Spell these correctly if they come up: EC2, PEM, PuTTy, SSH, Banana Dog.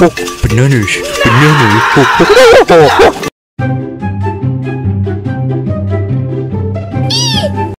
bananas, bananas.